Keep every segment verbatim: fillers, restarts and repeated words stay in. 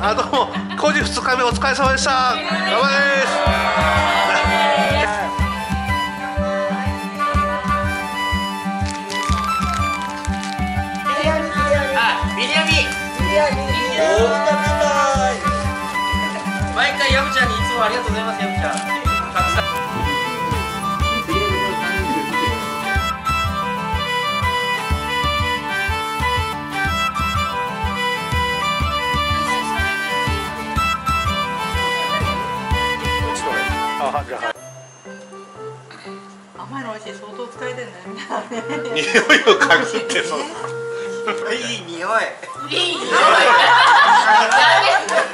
あ、どうも工事ふつかめお疲れ様でした。頑張れです。毎回ヤブちゃんにいつもありがとうございます。ヤブちゃんたくさんあ、じゃあ甘いの美味しい。相当疲れてるねみたいなね。匂いを嗅ぐってそういい匂いいい匂いね、見て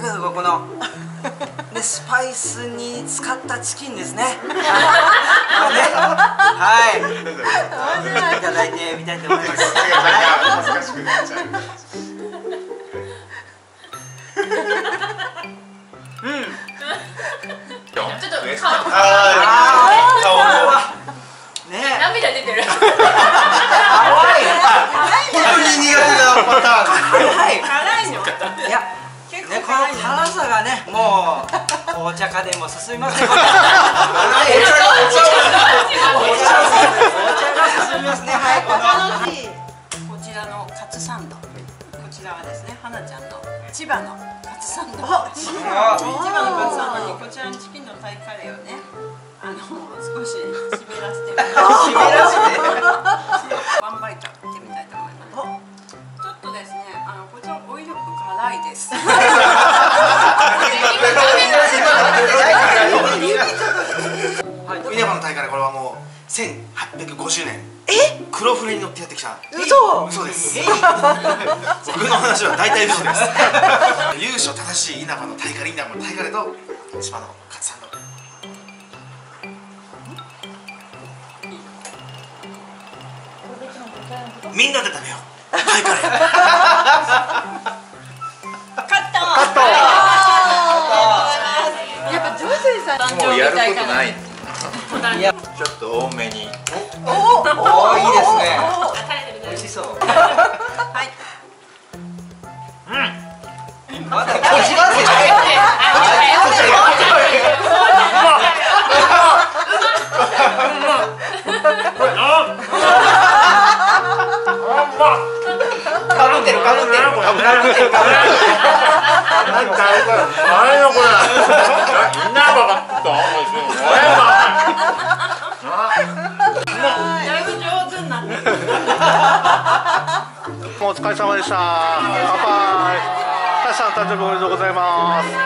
ください、このでスパイスに使ったチキンですね。はい、いただいてみたいと思います。恥ずかしくなっちゃう。うん、ちょっと顔が涙出てる。辛さがね、もう紅茶家電も進みますね。お茶が進みますね。はい、こちらのカツサンド、こちらはですね、はなちゃんの千葉のカツサンド、千葉のカツサンドにこちらのチキンのタイカレーをね、あの少し湿らせて、湿らせてワンバイトいってみたいと思います。ちょっとですね、あのこちらオイルっぽ辛いです。稲葉の大会でこれはもうせんはっぴゃくごじゅうねん黒船に乗ってやってきた。嘘嘘です。僕の話は大体嘘です。優勝正しい稲葉の大会、稲葉の大会と千葉のカツサンド。みんなで食べよう大会。カットカット。もうやることない。ちょっと多めに。おお、おお、いいですね。美味しそう。はい。うん。まだこじらせない。かぶってる、かぶってる、かぶってる、かぶってる。どうもですね。お疲れ様でした。乾杯。皆さん、誕生日おめでとうございます。